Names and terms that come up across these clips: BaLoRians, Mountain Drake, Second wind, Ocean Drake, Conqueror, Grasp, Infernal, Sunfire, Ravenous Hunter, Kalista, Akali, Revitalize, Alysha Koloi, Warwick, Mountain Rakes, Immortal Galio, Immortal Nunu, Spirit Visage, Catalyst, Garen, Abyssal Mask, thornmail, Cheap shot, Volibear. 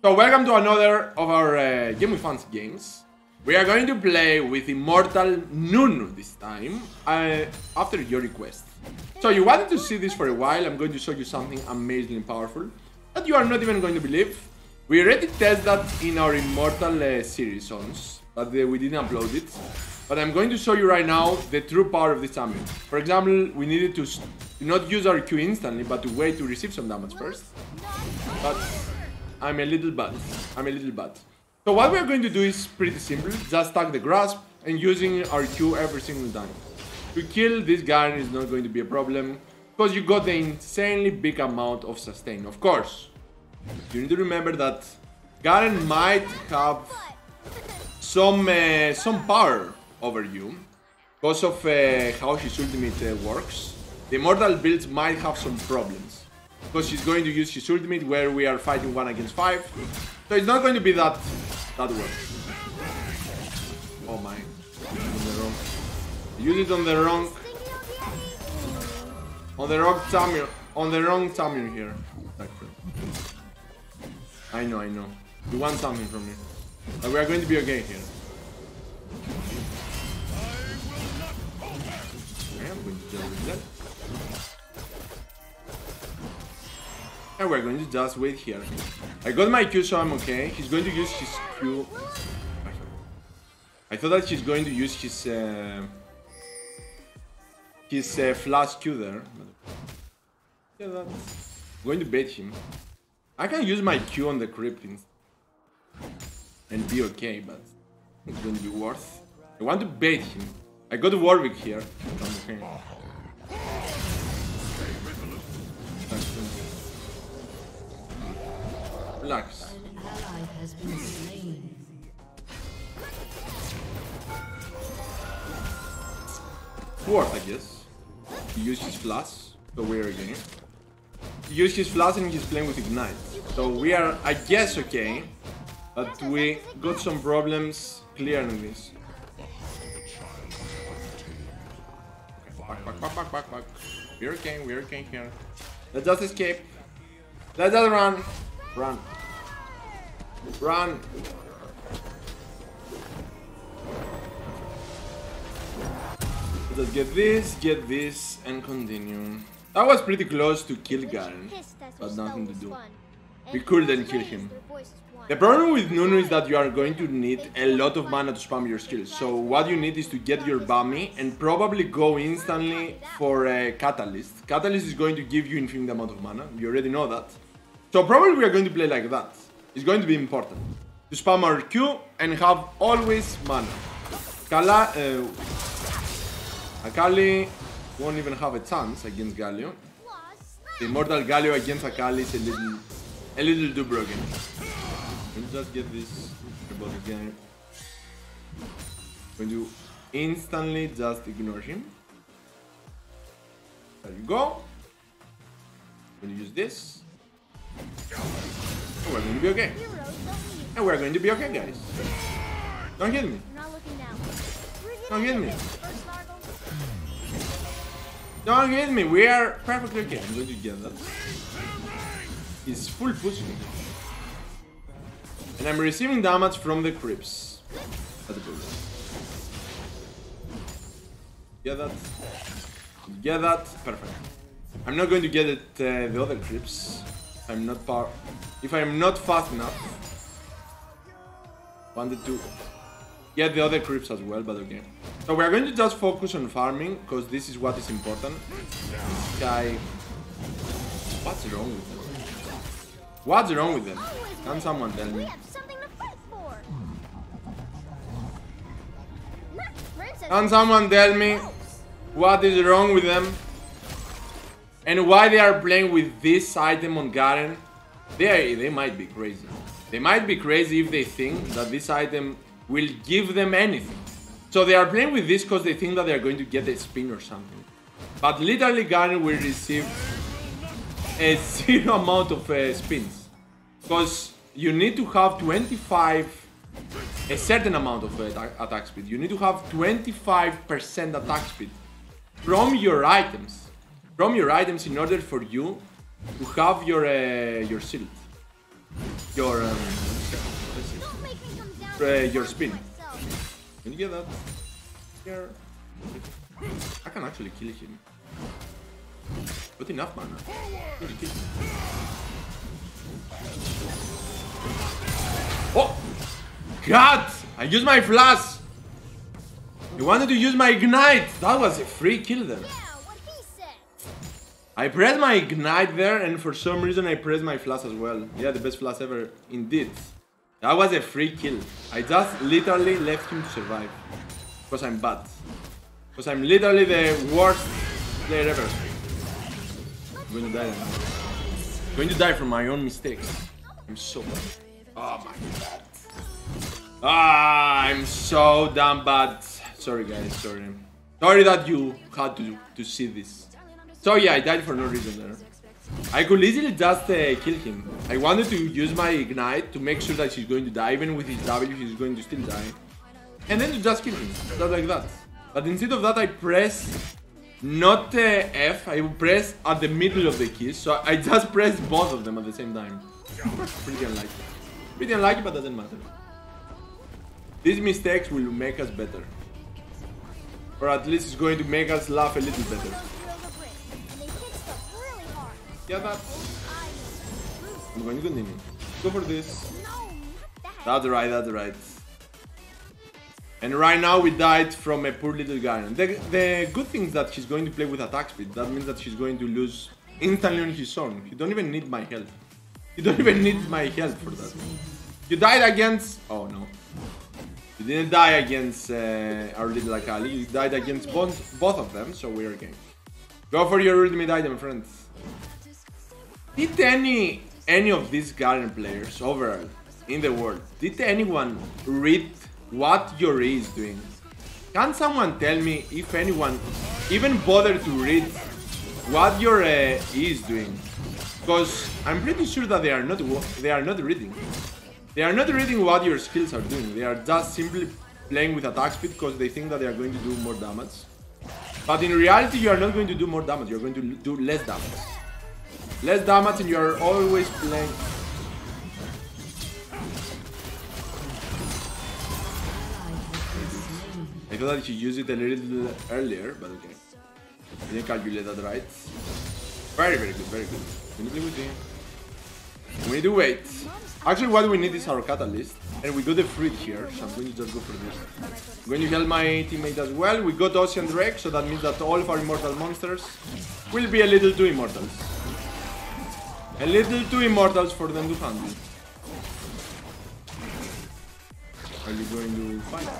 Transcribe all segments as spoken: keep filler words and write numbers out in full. So welcome to another of our uh, Game with Fans games. We are going to play with Immortal Nunu this time, uh, after your request. So you wanted to see this for a while. I'm going to show you something amazingly powerful that you are not even going to believe. We already tested that in our Immortal uh, series ons, but uh, we didn't upload it. But I'm going to show you right now the true power of this champion. For example, we needed to not use our Q instantly, but to wait to receive some damage first. But I'm a little bad. I'm a little bad. So what we're going to do is pretty simple. Just stack the grasp and using our Q every single time. To kill this Garen is not going to be a problem, because you got the insanely big amount of sustain. Of course, you need to remember that Garen might have some, uh, some power over you, because of uh, how his ultimate uh, works. The Immortal builds might have some problems, because she's going to use his ultimate where we are fighting one against five. So it's not going to be that that works. Oh my! Use it on the wrong, on the wrong champion, on the wrong champion here. I know, I know. You want something from me, but we are going to be okay here. And we're going to just wait here. I got my Q, so I'm okay. He's going to use his Q. I thought that he's going to use his uh, his uh, flash Q there. Yeah, that's... I'm going to bait him. I can use my Q on the cryptins and be okay, but it's going to be worth. I want to bait him. I got Warwick here. I'm okay. Relax. Worth, I guess. He used his flash, so we are again. He used his flash and he's playing with Ignite. So we are, I guess, okay. But we got some problems clearing this. Back, back, back, back, back, back. We're okay, we're okay here. Let's just escape. Let's just run. Run. Run. Let's get this, get this, and continue. That was pretty close to kill Garen, but nothing to do. We couldn't kill him. The problem with Nunu is that you are going to need a lot of mana to spam your skills, so what you need is to get your Bami and probably go instantly for a Catalyst. Catalyst is going to give you infinite amount of mana, you already know that. So probably we are going to play like that. It's going to be important to spam our Q and have always mana. Kala, uh, Akali won't even have a chance against Galio. The Immortal Galio against Akali is a little, a little too broken. Just get this about again. When you instantly just ignore him. There you go. When you use this, and we're going to be okay. And we're going to be okay, guys. Don't hit me. Don't hit me. Don't hit me. We are perfectly okay. I'm going to get that. He's full pushing. And I'm receiving damage from the creeps. That's a problem. Get that. Get that. Perfect. I'm not going to get it, uh, the other creeps. I'm not power. If I'm not fast enough. Wanted to get the other creeps as well, but okay. So we're going to just focus on farming, because this is what is important. This guy. What's wrong with them? What's wrong with them? Can someone tell me? Can someone tell me what is wrong with them? And why they are playing with this item on Garen? They, they might be crazy. They might be crazy if they think that this item will give them anything. So they are playing with this because they think that they are going to get a spin or something. But literally Garen will receive a zero amount of uh, spins. Because you need to have twenty-five, a certain amount of attack, attack speed. You need to have twenty-five percent attack speed from your items, from your items in order for you to have your uh, your shield. your um, uh, your spin. Can you get that? Here. I can actually kill him. But enough mana. Really kill him. Oh! God! I used my flash! You wanted to use my ignite! That was a free kill then. I pressed my ignite there and for some reason I pressed my flash as well. Yeah, the best flash ever. Indeed. That was a free kill. I just literally left him to survive. Because I'm bad. Because I'm literally the worst player ever. I'm going to die. I'm going to die from my own mistakes. I'm so bad. Oh my god. Ah, I'm so damn bad. Sorry guys, sorry. Sorry that you had to, to see this. So yeah, I died for no reason there. I could easily just uh, kill him. I wanted to use my ignite to make sure that he's going to die. Even with his W, he's going to still die. And then to just kill him, just like that. But instead of that, I press not uh, F, I press at the middle of the keys. So I just press both of them at the same time. Pretty unlucky. Pretty unlucky, but doesn't matter. These mistakes will make us better. Or at least it's going to make us laugh a little better. Yeah, that. I'm going to continue. Go for this. That's right, that's right. And right now we died from a poor little Garen. The, the good thing is that he's going to play with attack speed. That means that he's going to lose instantly on his own. You don't even need my help. You don't even need my help for that. You died against... Oh no. You didn't die against uh, our little Akali, you died against both, both of them, so we're game. Go for your ultimate item, friends. Did any any of these Garen players overall in the world, did anyone read what Yori is doing? Can someone tell me if anyone even bothered to read what Yori is doing? Because I'm pretty sure that they are not they are not reading. They are not reading what your skills are doing, they are just simply playing with attack speed because they think that they are going to do more damage. But in reality you are not going to do more damage, you are going to do less damage. Less damage and you are always playing... I thought that you used it a little earlier, but okay. I didn't calculate that right. Very very good, very good. Can you play with me? We need to wait. Actually, what we need is our Catalyst, and we got a fruit here, so I'm going to just go for this. I'm going to help my teammate as well. We got Ocean Drake, so that means that all of our immortal monsters will be a little too immortals. A little too immortals for them to handle. Are you going to fight?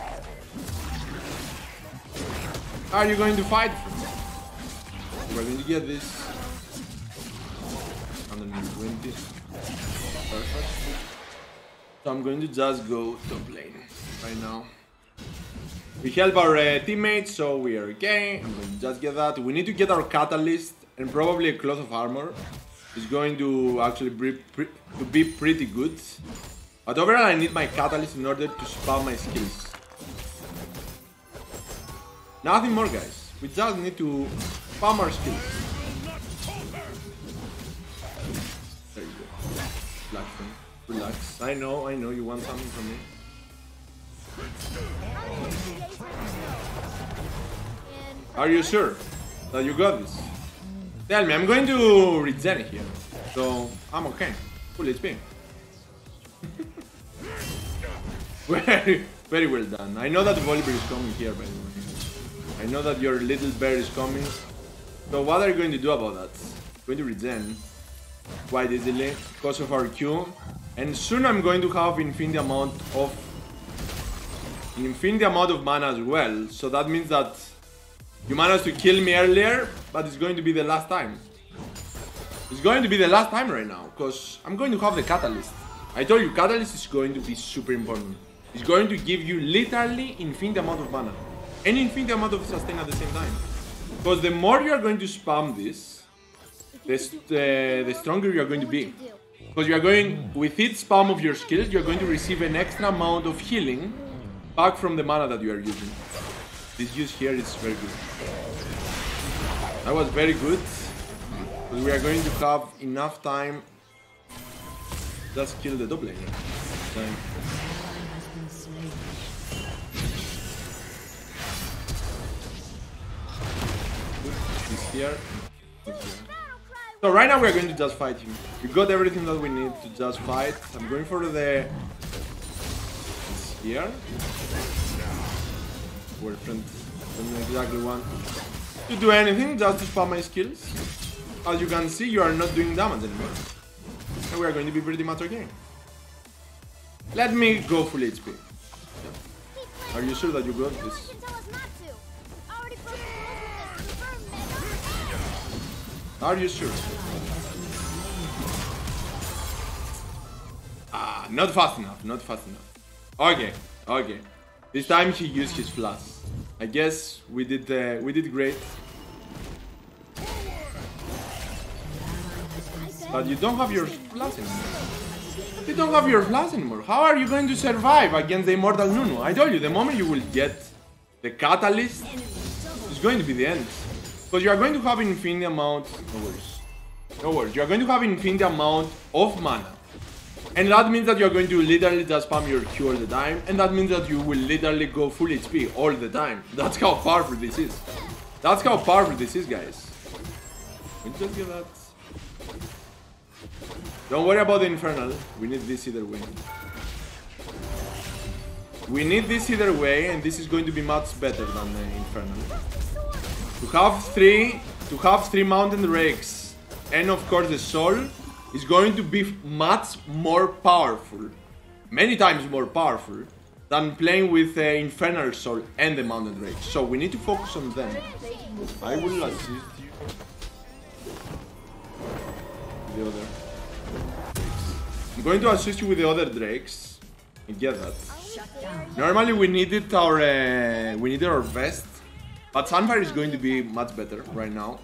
Are you going to fight? We're going to get this. one twenty. Perfect. So I'm going to just go top lane right now. We help our uh, teammates, so we are okay. I'm going to just get that. We need to get our Catalyst and probably a Cloth of Armor. It's going to actually be, pre to be pretty good. But overall I need my Catalyst in order to spam my skills. Nothing more guys. We just need to spam our skills. Relax. I know, I know you want something from me. Are you sure that you got this? Tell me, I'm going to regen here. So, I'm okay. Full H P. very, very well done. I know that Volibear is coming here, by the way. I know that your little bear is coming. So what are you going to do about that? I'm going to regen quite easily because of our Q. And soon I'm going to have infinite amount of infinite amount of mana as well, so that means that you managed to kill me earlier, but it's going to be the last time. It's going to be the last time right now, because I'm going to have the Catalyst. I told you, Catalyst is going to be super important. It's going to give you literally infinite amount of mana. And infinite amount of sustain at the same time. Because the more you are going to spam this, the, st uh, the stronger you are going to be. Because you are going, with each spam of your skills, you are going to receive an extra amount of healing back from the mana that you are using. This use here is very good. That was very good. But we are going to have enough time Does kill the double here. So. He's here. He's here. So right now we are going to just fight him. We got everything that we need to just fight. I'm going for the... It's here. We're friends. I don't exactly want to do anything, just to spam my skills. As you can see, you are not doing damage anymore. And we are going to be pretty much okay. Let me go full H P. Yeah. Are you sure that you got this? Are you sure? Ah, not fast enough, not fast enough. Okay, okay. This time he used his flash. I guess we did uh, we did great. But you don't have your flash anymore. You don't have your flash anymore. How are you going to survive against the Immortal Nunu? I told you, the moment you will get the Catalyst, it's going to be the end. Because you are going to have an infinite amount, no worries, no worries, you are going to have an infinite amount of mana. And that means that you are going to literally just spam your Q all the time, and that means that you will literally go full H P all the time. That's how powerful this is. That's how powerful this is, guys. We just get that. Don't worry about the Infernal, we need this either way. We need this either way, and this is going to be much better than the Infernal. To have three, to have three Mountain Rakes, and of course the Soul, is going to be much more powerful, many times more powerful, than playing with the uh, Infernal Soul and the Mountain Drake. So we need to focus on them. I will assist you. The other. I'm going to assist you with the other Drakes. I get that. Normally we needed our uh, we needed our vest. But Sunfire is going to be much better right now.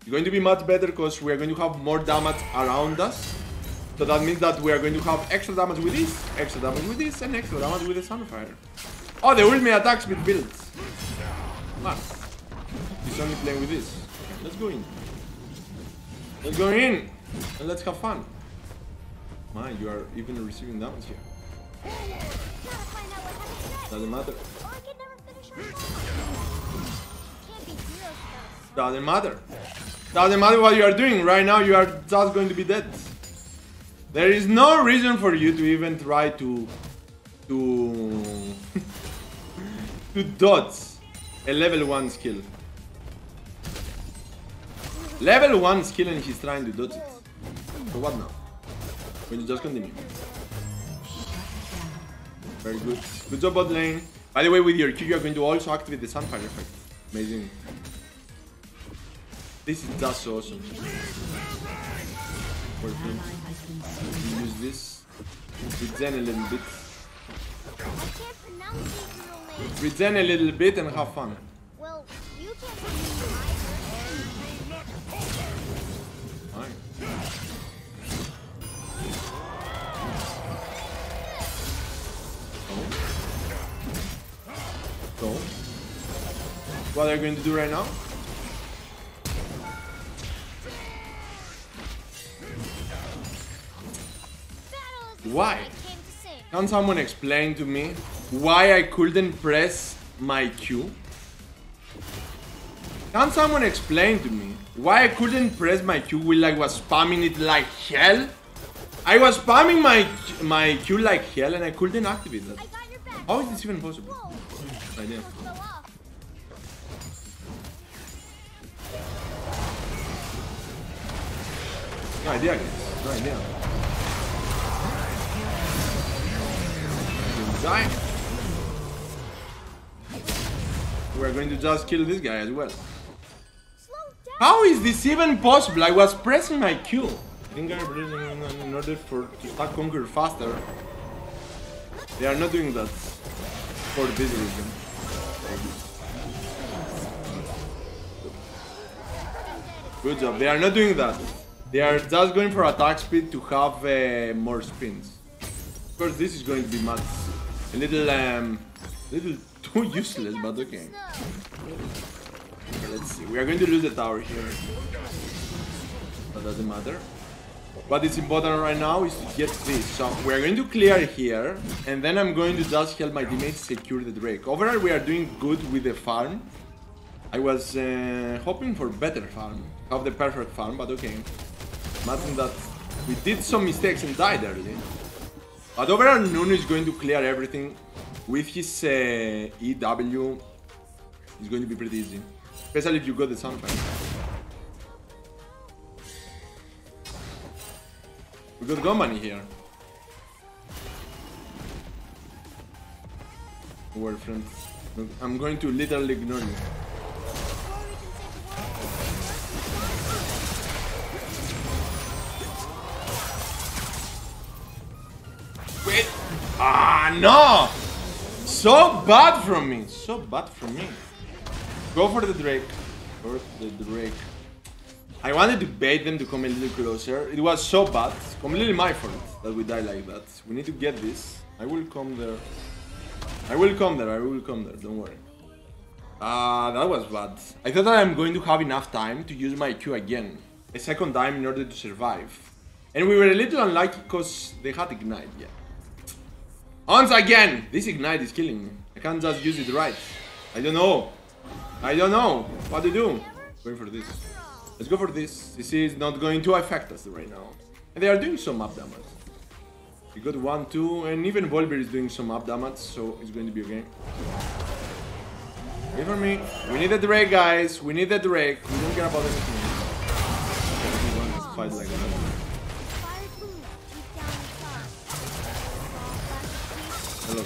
It's going to be much better because we are going to have more damage around us. So that means that we are going to have extra damage with this, extra damage with this, and extra damage with the Sunfire. Oh, the ultimate attacks with builds. Man, he's only playing with this. Let's go in. Let's go in. And let's have fun. Man, you are even receiving damage here. Doesn't matter. Doesn't matter. Doesn't matter what you are doing. Right now you are just going to be dead. There is no reason for you to even try to to to dodge a level one skill. Level one skill and he's trying to dodge it. So what now? We'll just continue. Very good. Good job bot lane. By the way, with your Q you are going to also activate the Sunfire effect. Amazing. This is just awesome. Perfect. Use this. Regen a little bit. Regen a little bit and have fun. Fine. Go. Go. What are you going to do right now? Why? Can someone explain to me why I couldn't press my Q? Can someone explain to me why I couldn't press my Q while I was spamming it like hell? I was spamming my my Q like hell and I couldn't activate that. How is this even possible? I didn't. No idea, guys. No idea. Die. We're going to just kill this guy as well. How is this even possible? I was pressing my Q. I think I'm pressing in order for to stack Conqueror faster. They are not doing that for this reason. Good job. They are not doing that. They are just going for attack speed to have uh, more spins. Of course, this is going to be mad. A little, um, little too useless, but okay. Let's see, we are going to lose the tower here. That doesn't matter. What is important right now is to get this. So we're going to clear here, and then I'm going to just help my teammates secure the Drake. Overall, we are doing good with the farm. I was uh, hoping for better farm, have the perfect farm, but okay. Imagine that we did some mistakes and died early. But overall, Nunu is going to clear everything with his uh, E W. It's going to be pretty easy, especially if you got the Sunfire. We got company here. Word, friend. I'm going to literally ignore you. Wait! Ah, no! So bad from me! So bad from me. Go for the Drake. Go for the Drake. I wanted to bait them to come a little closer. It was so bad. It's completely my fault that we die like that. We need to get this. I will come there. I will come there. I will come there. Don't worry. Uh, that was bad. I thought that I'm going to have enough time to use my Q again. A second time in order to survive. And we were a little unlucky because they had Ignite, yeah. Once again! This Ignite is killing me. I can't just use it right. I don't know. I don't know what to do. Going for this. Let's go for this. This is not going to affect us right now. And they are doing some up damage. We got one, two, and even Volibear is doing some up damage, so it's going to be okay. Wait for me. We need a Drake, guys. We need a Drake. We don't care about anything. We don't fight like that. Hello.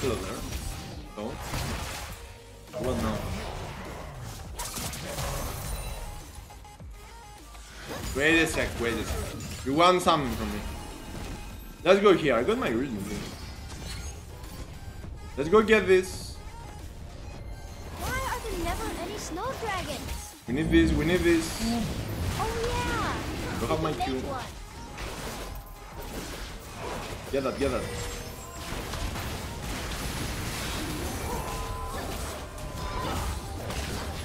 Hello there. Oh. What now? Wait a sec, wait a sec. You want something from me. Let's go here. I got my reason. Let's go get this. Why are there never any snow dragons? We need this, we need this. Oh yeah! Go have my Q. Get that, get that.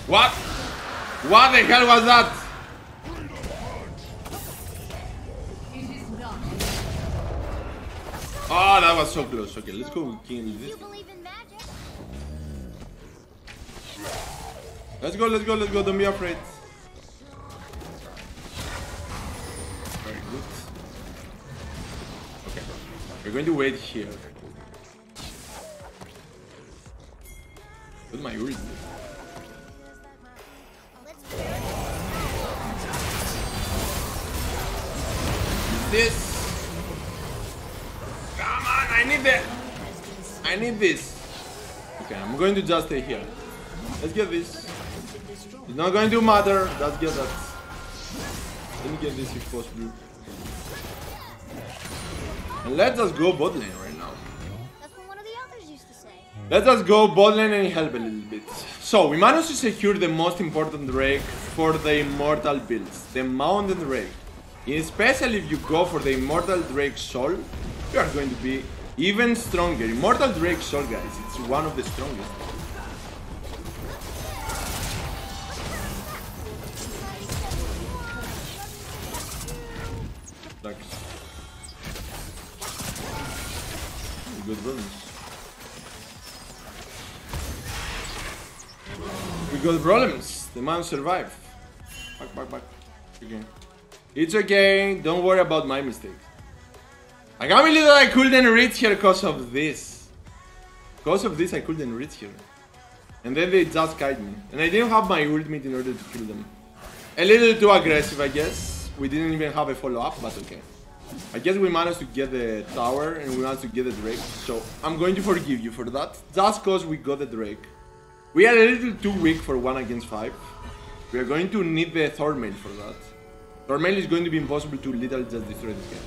What? What the hell was that? Oh, that was so close. Okay, let's go kill this. Let's go, let's go, let's go. Don't be afraid. Very good. Okay, we're going to wait here. With my ult. This. Come on, I need that. I need this. Okay, I'm going to just stay here. Let's get this. It's not going to matter. Let's get that. Let me get this if possible. And let's just go bot lane right now. Let's just go bot lane and help a little bit. So we managed to secure the most important Drake for the Immortal builds, the Mountain Drake. Especially if you go for the Immortal Drake Soul, you are going to be even stronger. Immortal Drake Soul, guys, it's one of the strongest. Thanks. Good problems. We got problems. The man survived. Back, back, back. Again. It's okay, don't worry about my mistake. I can't believe that I couldn't reach here because of this. Because of this I couldn't reach here. And then they just kite me. And I didn't have my ultimate in order to kill them. A little too aggressive, I guess. We didn't even have a follow-up, but okay. I guess we managed to get the tower and we managed to get the Drake. So I'm going to forgive you for that. Just because we got the Drake. We are a little too weak for one against five. We are going to need the Thornmail for that. Normally it's going to be impossible to literally just destroy this guy.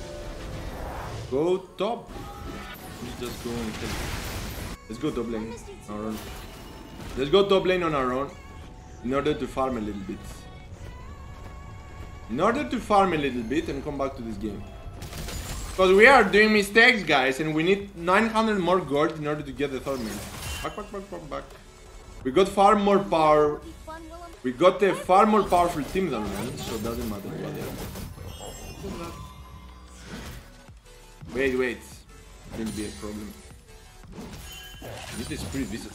Go top. Let's just go and kill him. Let's go top lane on our own. Let's go top lane on our own in order to farm a little bit. In order to farm a little bit and come back to this game. Because we are doing mistakes, guys, and we need nine hundred more gold in order to get the Thornmail. Back, back, back, back, back. We got far more power. We got a far more powerful team than them, so it doesn't matter what they are. Wait, wait. It'll be a problem. I need a Spirit Visage.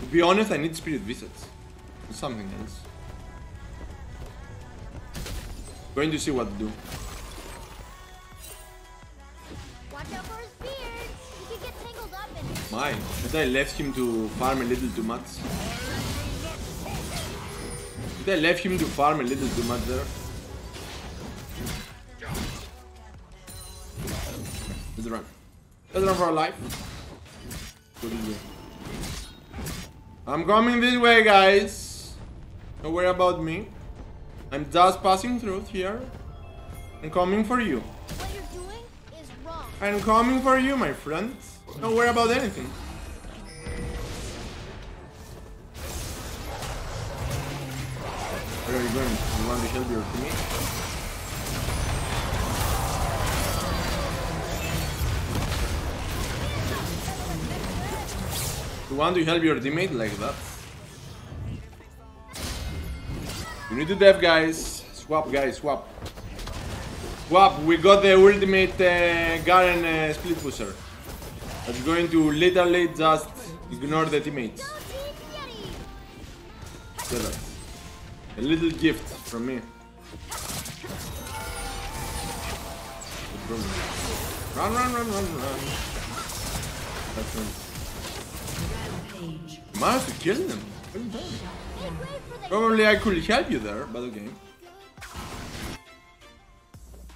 To be honest, I need Spirit Visage. Something else. Going to see what to do. Watch out for his beard. He could get tangled up in it. My, should I left him to farm a little too much? Should I left him to farm a little too much there? Let's run. Let's run for our life. I'm coming this way, guys. Don't worry about me. I'm just passing through here. I'm coming for you. What you're doing is wrong. I'm coming for you, my friend. Don't worry about anything. Where are you going? You want to help your teammate? You want to help your teammate like that? You need to dev, guys. Swap, guys, swap. Swap, we got the ultimate uh, Garen uh, split pusher. That's going to literally just ignore the teammates. A little gift from me. Run, run, run, run, run. That's right. Managed to kill them. What are you doing? Probably I could help you there, but okay.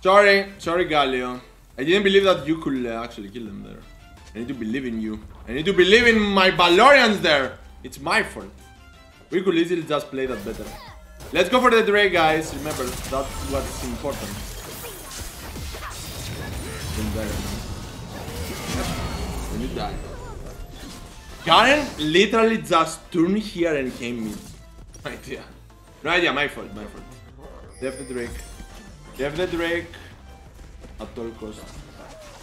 Sorry, sorry Galio. I didn't believe that you could uh, actually kill them there. I need to believe in you. I need to believe in my Valorians there. It's my fault. We could easily just play that better. Let's go for the Drake, guys. Remember, that's what's important. When you die. Garen literally just turned here and came in. No idea. No idea, my fault, my fault. Def the Drake. Def the Drake. At all costs.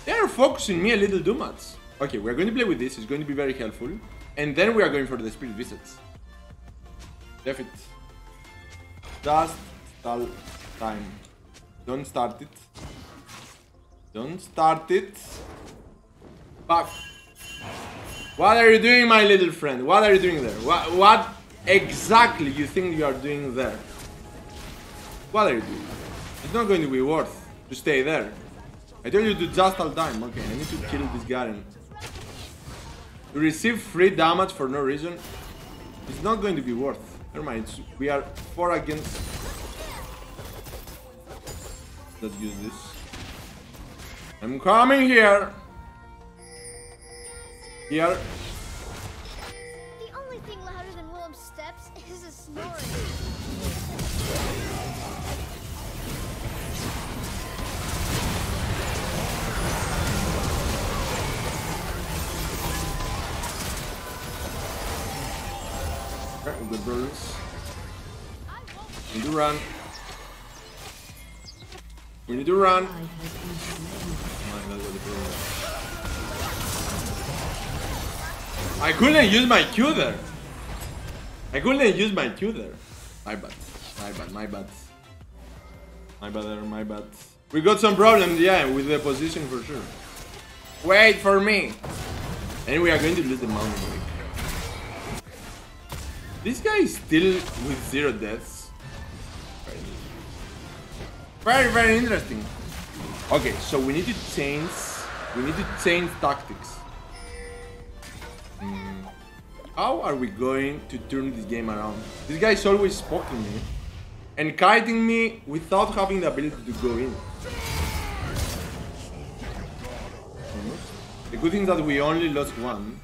They are focusing me a little too much. Okay, we're going to play with this. It's going to be very helpful. And then we are going for the Spirit Visage. Def it. Just stall time. Don't start it. Don't start it. Fuck. What are you doing, my little friend? What are you doing there? What? What? Exactly, you think you are doing there. What are you doing? It's not going to be worth to stay there. I told you to just all time. Okay, I need to kill this Garen. To receive free damage for no reason, it's not going to be worth. Never mind, we are four against. Let's use this. I'm coming here. Here. Good brothers. We need to run. We need to run. My God, what a I couldn't use my Q there. I couldn't use my Q there. My bad. My bad. My bad. My bad. There, my bad. We got some problems, yeah, with the position for sure. Wait for me. And we are going to lose the Mountain Drake. This guy is still with zero deaths. Very, very interesting. Okay, so we need to change. We need to change tactics. Mm. How are we going to turn this game around? This guy is always poking me and kiting me without having the ability to go in. The good thing is that we only lost one.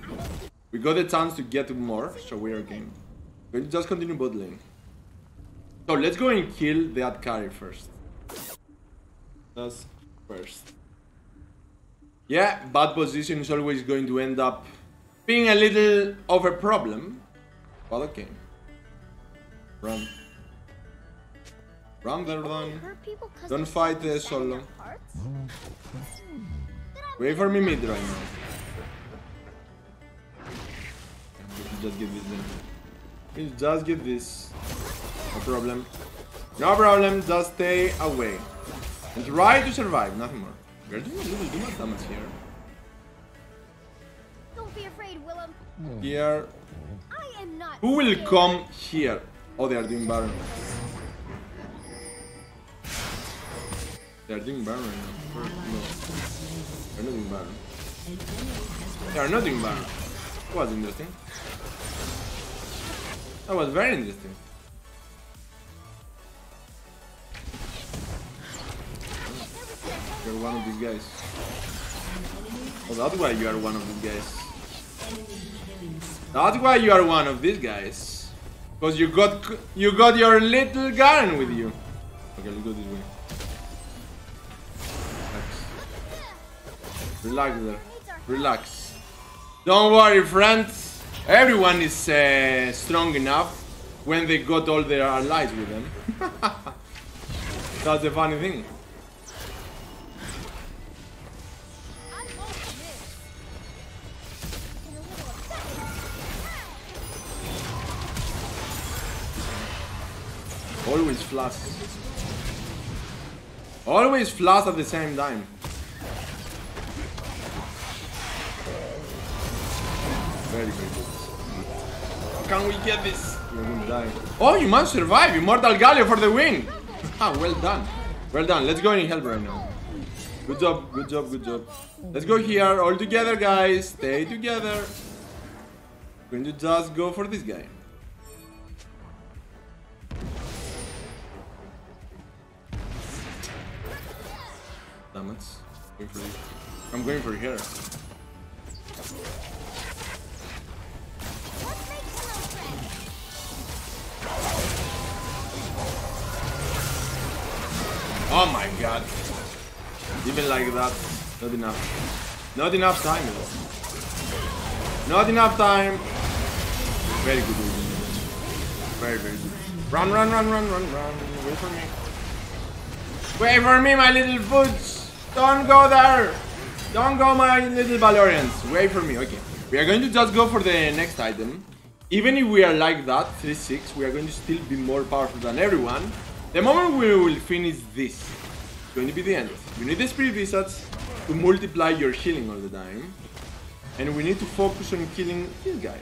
We got a chance to get more, so we are game. We'll just continue bot lane. So let's go and kill the ad carry first. That's first. Yeah, bad position is always going to end up being a little of a problem. But okay. Run. Run there, run. Don't fight the solo. Wait for me mid right now. you just get this then. You just get this. No problem. No problem, just stay away. And try to survive, nothing more. We're doing a little too much damage here. Don't be afraid, Willem. Here. I am not Who will scared. come here? Oh, they are doing Baron. They are doing Baron right now. No. They are not doing Baron. They are not doing Baron. That was interesting. That was very interesting. You're one of these guys. Oh, that's why you are one of these guys. That's why you are one of these guys. Because you got you got your little Garen with you. Okay, let's go this way. Relax. Relax there. Relax. Don't worry, friends. Everyone is uh, strong enough when they got all their allies with them. That's the funny thing. Always flash. Always flash at the same time. Very good. Can we get this? You're gonna die. Oh, you must survive! Immortal Galio for the win! Well done. Well done. Let's go and help right now. Good job, good job, good job. Let's go here. All together, guys. Stay together. We're going to just go for this guy. Damn it. I'm going for it. I'm going for here. Oh my god. Even like that. Not enough. Not enough time though. Not enough time. Very good. Very, very good. Run, run, run, run, run, run. Wait for me. Wait for me, my little foods. Don't go there! Don't go, my little Valorians! Wait for me, okay. We are going to just go for the next item. Even if we are like that, three six, we are going to still be more powerful than everyone. The moment we will finish this, it's going to be the end. You need the Spirit Visage to multiply your healing all the time. And we need to focus on killing this guy.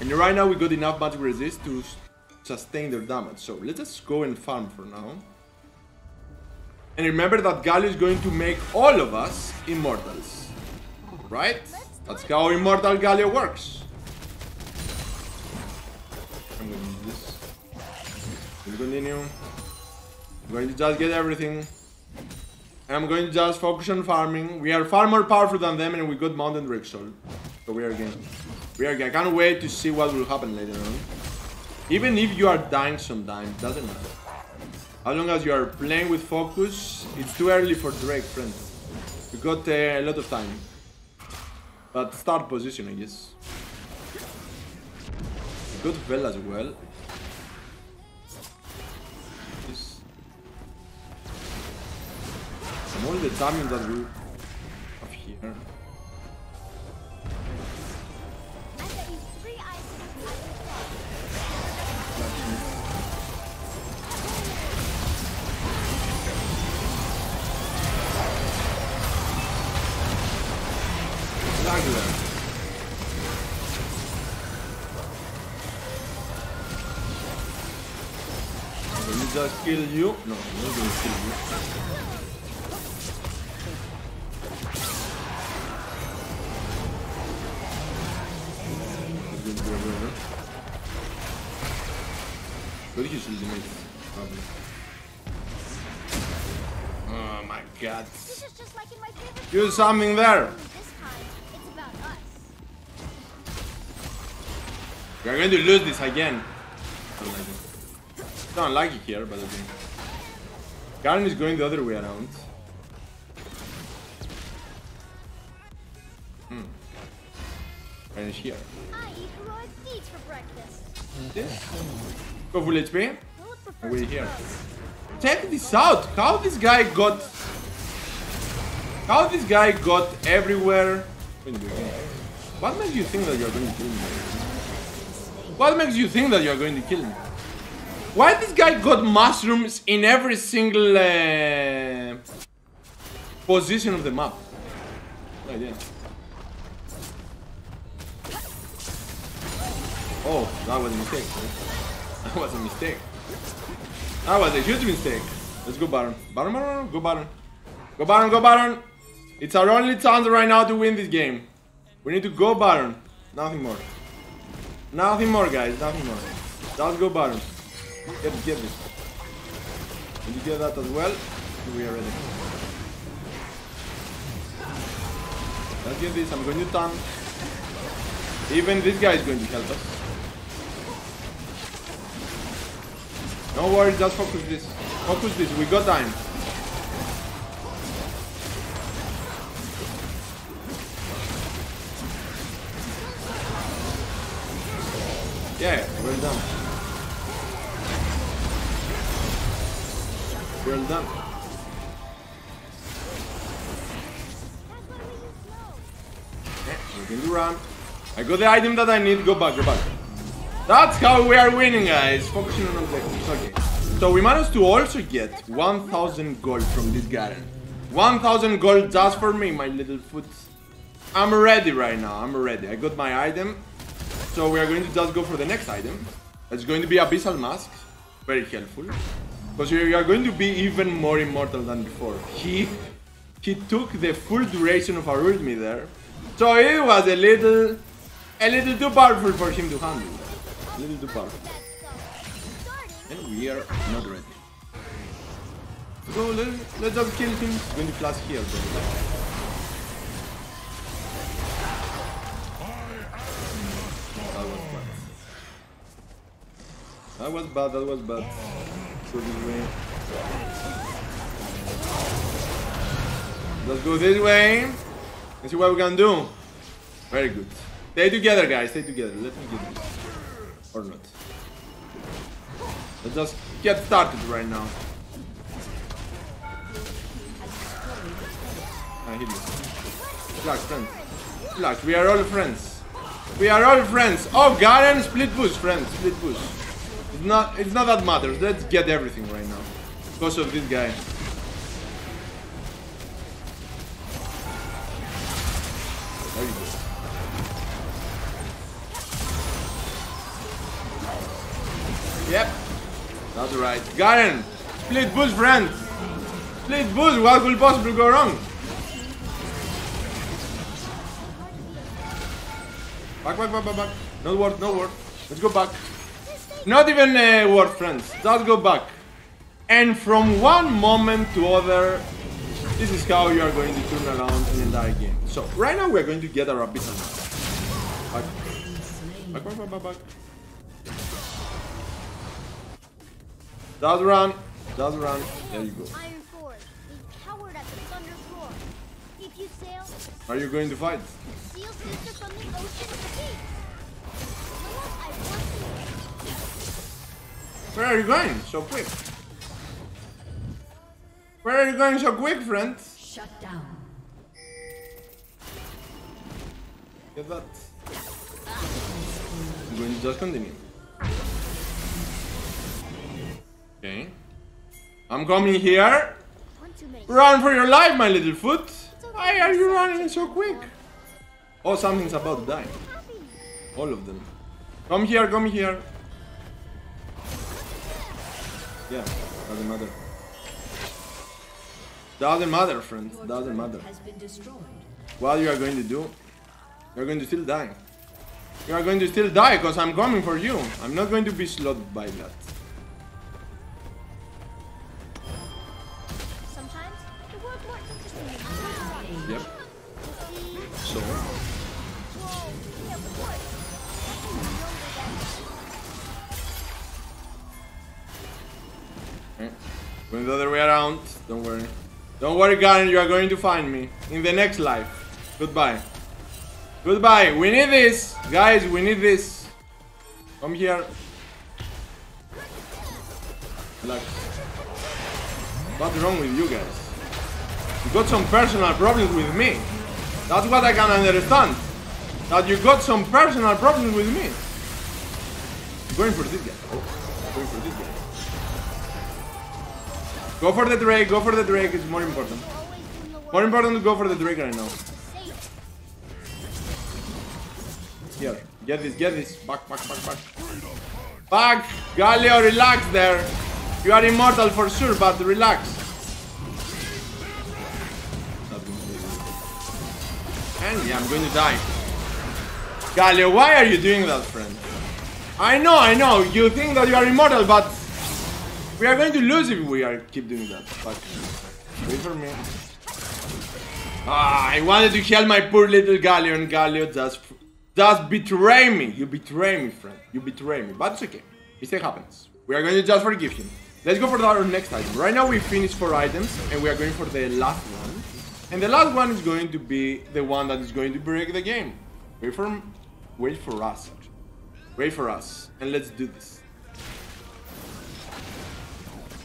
And right now we got enough magic resist to sustain their damage. So let's just go and farm for now. And remember that Galio is going to make all of us immortals. Right? That's how Immortal Galio works. I'm going to do this. We'll continue. I'm going to just get everything. I'm going to just focus on farming. We are far more powerful than them and we got Mountain Drake. So we are again. We are again. I can't wait to see what will happen later on. Even if you are dying sometime, it doesn't matter. As long as you are playing with focus, it's too early for Drake, friend. You got uh, a lot of time. But start position, I guess. You got Vel as well. Yes. And all the damage that we have here. Just kill you. No, I'm not going to kill you. But you should make it. Probably. Oh my god. This is just like in my favorite. Do something there. This time, it's about us. We are going to lose this again. I don't like it here, but I think Garen is going the other way around. Hmm. Garen is here. I eat heroic seeds for breakfast. Yes. Go full H P. And we're here. Check this out! How this guy got... How this guy got everywhere... What makes you think that you're going to kill me? What makes you think that you're going to kill me? Why this guy got mushrooms in every single uh, position of the map? No idea. Oh, that was a mistake. That was a mistake. That was a huge mistake. Let's go Baron. Baron, Baron, go Baron. Go Baron, go Baron. It's our only chance right now to win this game. We need to go Baron. Nothing more. Nothing more, guys. Nothing more. Just go Baron. Get this, get this. Did you get that as well? We are ready. Let's get this. I'm going to tank. Even this guy is going to help us. No worries, just focus this. Focus this, we got time. Yeah, well done. Well done. Yeah, we can do run. I got the item that I need, go back, go back. That's how we are winning, guys. Focusing on objectives, okay. So we managed to also get one thousand gold from this Garen. one thousand gold just for me, my little foot. I'm ready right now, I'm ready. I got my item. So we are going to just go for the next item. It's going to be Abyssal Mask. Very helpful. Because we are going to be even more immortal than before. He, he took the full duration of our ultimate there. So it was a little, a little too powerful for him to handle. A little too powerful. And we are not ready. So let's, let's just kill him. He's going to flash here, though. That was bad. That was bad. That was bad. Let's go this way. Let's go this way. Let's see what we can do. Very good. Stay together, guys. Stay together. Let me get this. Or not. Let's just get started right now. I hit you. Relax, friends. Relax, we are all friends. We are all friends. Oh, Garen, split push, friends. Split push. It's not, it's not that matters. Let's get everything right now. Because of this guy. There you go. Yep. That's right. Garen! Split boost, friend! Split boost! What could possibly go wrong? Back, back, back, back, back. Not worth, not worth. Let's go back. Not even uh, worth, friends. Just go back. And from one moment to other, this is how you are going to turn around an entire game. So, right now we are going to get our Abyssal Mask. Back, back, back, back, back. Does run, does run. There you go. Are you going to fight? Where are you going so quick? Where are you going so quick, friend? Shut down. Get that. I'm going to just continue. Okay. I'm coming here. Run for your life, my little foot. Why are you running so quick? Oh, something's about to die. All of them. Come here, come here. Yeah, doesn't matter. Doesn't matter, friends. Doesn't matter. What you are going to do? You're going to still die. You are going to still die because I'm coming for you. I'm not going to be slowed by that. Yep. So. Okay. Going the other way around. Don't worry. Don't worry, Garen. You are going to find me in the next life. Goodbye. Goodbye. We need this, guys. We need this. Come here. Relax. What's wrong with you guys? You got some personal problems with me. That's what I can understand. That you got some personal problems with me. I'm going for this guy. I'm going for this guy. Go for the Drake, go for the Drake, it's more important. More important to go for the Drake right now. Here, get this, get this. Back, back, back, back. Back! Galio, relax there. You are immortal for sure, but relax. And yeah, I'm going to die. Galio, why are you doing that, friend? I know, I know, you think that you are immortal, but we are going to lose if we are keep doing that. But wait for me. Ah, I wanted to help my poor little Galio, and Galio just, just betray me. You betray me, friend. You betray me, but it's okay. Mistake happens. We are going to just forgive him. Let's go for our next item. Right now we finished four items, and we are going for the last one. And the last one is going to be the one that is going to break the game. Wait for, wait for us. Wait for us, and let's do this.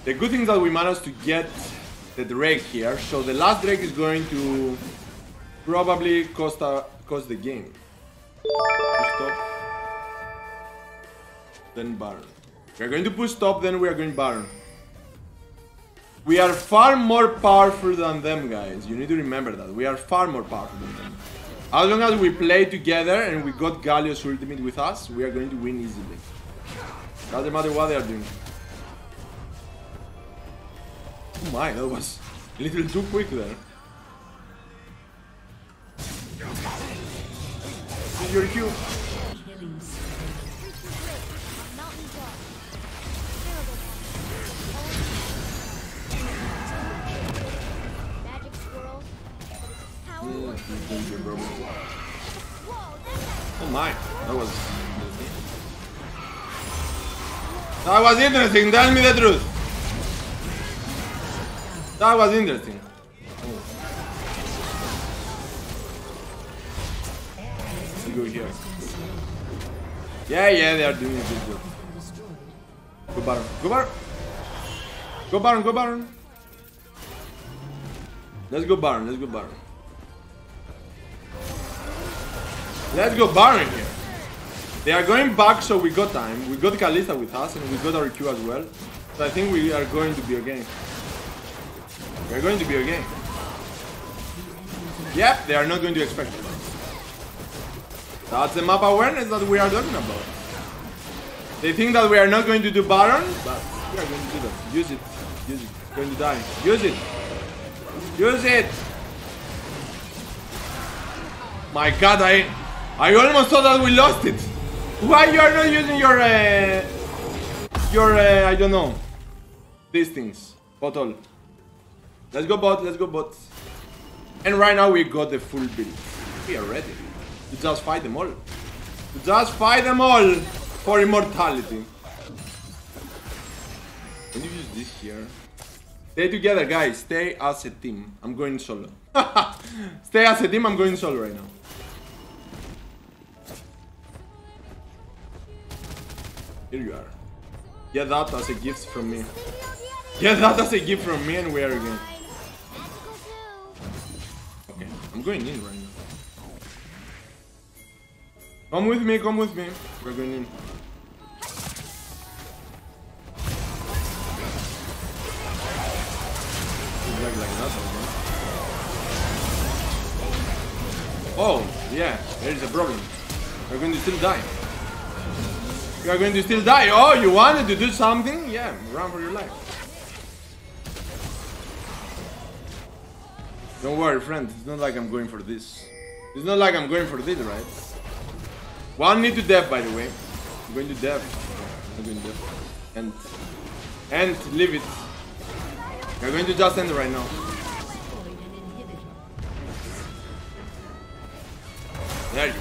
The good thing is that we managed to get the Drake here, so the last Drake is going to probably cost, a, cost the game. Push top, then Baron. We are going to push top, then we are going Baron. We are far more powerful than them, guys. You need to remember that. We are far more powerful than them. As long as we play together and we got Galio's ultimate with us, we are going to win easily. Doesn't matter what they are doing. Oh my, that was a little too quick there. This is your cue. Oh my, that was... That was interesting, tell me the truth. That was interesting. Let's go here. Yeah, yeah, they are doing a good job. Go Baron, go Baron. Go Baron, go Baron. Let's go Baron, let's go Baron. Let's go Baron here. They are going back, so we got time. We got Kalista with us, and we got our Q as well. So I think we are going to be okay. We are going to be okay. Yep, they are not going to expect it. That's the map awareness that we are talking about. They think that we are not going to do Baron, but we are going to do that. Use it. Use it. It's going to die. Use it. Use it. My God, I... I almost thought that we lost it. Why you are not using your, uh, your, uh, I don't know, these things, bottle. Let's go bot, let's go bot. And right now we got the full build. We are ready to just fight them all. To just fight them all for immortality. Can you use this here? Stay together, guys. Stay as a team. I'm going solo. Stay as a team, I'm going solo right now. Here you are. Get that as a gift from me. Get that as a gift from me, and we are again. Okay, I'm going in right now. Come with me, come with me. We're going in. Like, like that, oh, yeah, there is a problem. We're going to still die. You are going to still die. Oh, you wanted to do something? Yeah, run for your life. Don't worry, friend. It's not like I'm going for this. It's not like I'm going for this, right? One need to death, by the way. I'm going to death. I'm going to death. And, and leave it. You're going to just end right now. There you go.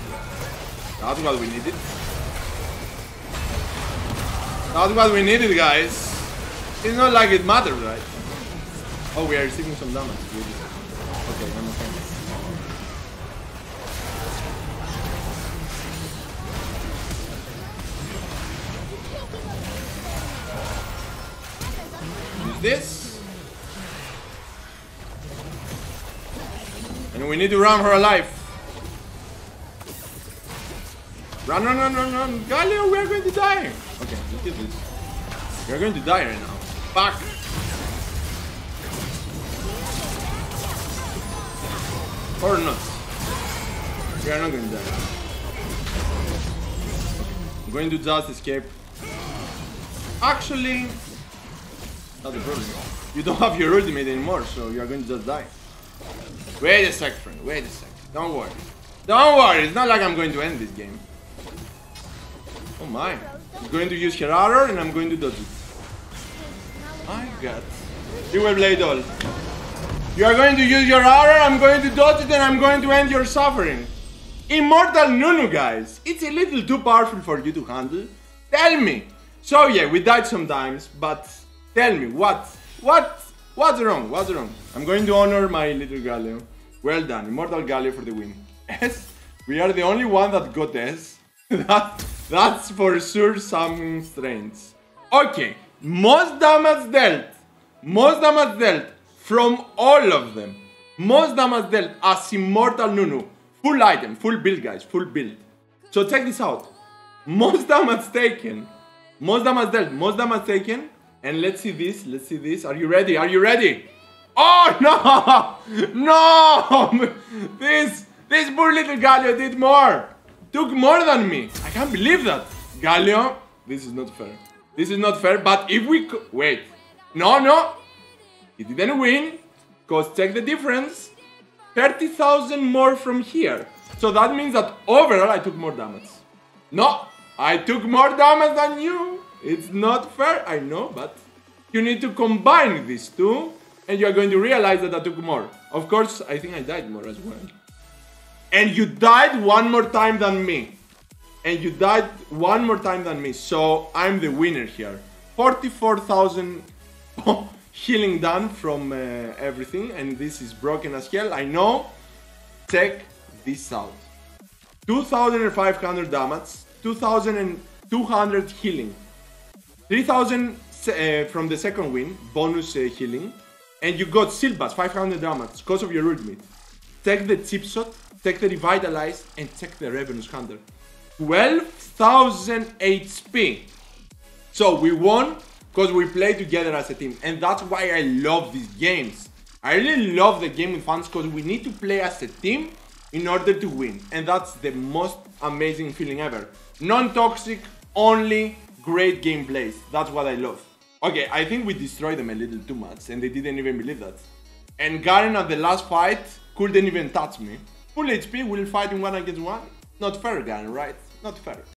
That's what we needed. That's what we needed, guys. It's not like it matters, right? Oh, we are receiving some damage. Okay, I'm okay. Use this. And we need to run for our life. Run, run, run, run, run. Galio, we are going to die. Okay, let's do this. You're going to die right now. Fuck! Or not. We are not going to die. I'm going to just escape. Actually, that's the problem. You don't have your ultimate anymore, so you are going to just die. Wait a sec, friend. Wait a sec. Don't worry. Don't worry. It's not like I'm going to end this game. Oh my. I'm going to use her arrow and I'm going to dodge it. My god. You will play it all. You are going to use your arrow, I'm going to dodge it, and I'm going to end your suffering. Immortal Nunu, guys. It's a little too powerful for you to handle. Tell me. So yeah, we died sometimes, but tell me, what? What? What's wrong? What's wrong? I'm going to honor my little Galio. Well done, Immortal Galio for the win. S? We are the only one that got S. that, that's for sure some strengths. Okay, most damage dealt. Most damage dealt from all of them. Most damage dealt as Immortal Nunu. Full item, full build, guys, full build. So check this out. Most damage taken. Most damage dealt, most damage taken, and let's see this, let's see this, are you ready, are you ready? Oh no, no, this, this poor little Galio did more, took more than me, I can't believe that. Galio, this is not fair, this is not fair, but if we, co wait, no, no, he didn't win, cause check the difference, thirty thousand more from here, so that means that overall I took more damage, no. I took more damage than you. It's not fair, I know, but you need to combine these two and you are going to realize that I took more. Of course, I think I died more as well. And you died one more time than me. And you died one more time than me, so I'm the winner here. forty-four thousand healing done from uh, everything, and this is broken as hell, I know. Check this out. two thousand five hundred damage. two thousand two hundred healing, three thousand uh, from the second win, bonus uh, healing, and you got Silbas, five hundred damage, because of your ultimate. Check the cheap shot, check the revitalize, and check the Ravenous Hunter. twelve thousand H P. So we won, because we played together as a team, and that's why I love these games. I really love the game with fans, because we need to play as a team in order to win, and that's the most amazing feeling ever. Non-toxic, only great gameplays. That's what I love. Okay, I think we destroyed them a little too much and they didn't even believe that. And Garen at the last fight couldn't even touch me. Full H P, we'll fight in one against one. Not fair, Garen, right? Not fair.